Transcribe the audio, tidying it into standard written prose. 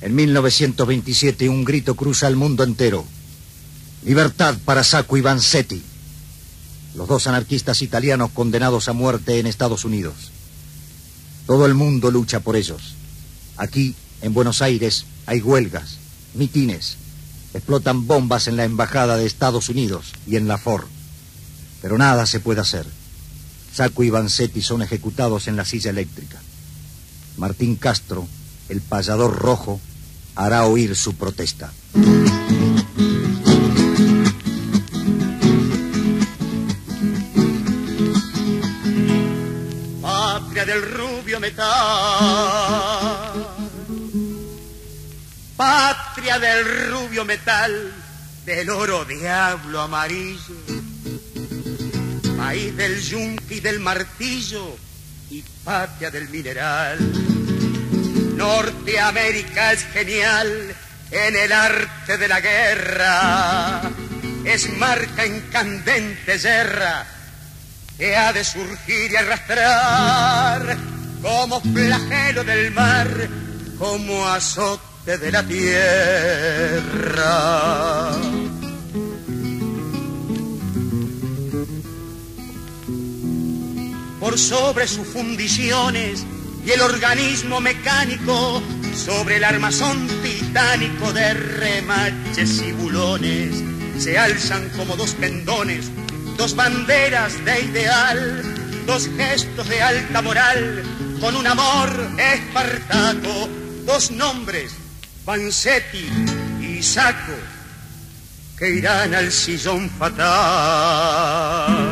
En 1927 un grito cruza al mundo entero. Libertad para Sacco y Vanzetti, los dos anarquistas italianos condenados a muerte en Estados Unidos. Todo el mundo lucha por ellos. Aquí, en Buenos Aires, hay huelgas, mitines. Explotan bombas en la Embajada de Estados Unidos y en la Ford. Pero nada se puede hacer. Sacco y Vanzetti son ejecutados en la silla eléctrica. Martín Castro, el payador rojo, hará oír su protesta. Patria del rubio metal, patria del rubio metal, del oro diablo amarillo, país del yunque y del martillo y patria del mineral. Norteamérica es genial en el arte de la guerra, es marca en candente yerra que ha de surgir y arrastrar como flagelo del mar, como azote de la tierra. Por sobre sus fundiciones y el organismo mecánico, sobre el armazón titánico de remaches y bulones, se alzan como dos pendones, dos banderas de ideal, dos gestos de alta moral, con un amor espartaco, dos nombres, Vanzetti y Sacco, que irán al sillón fatal.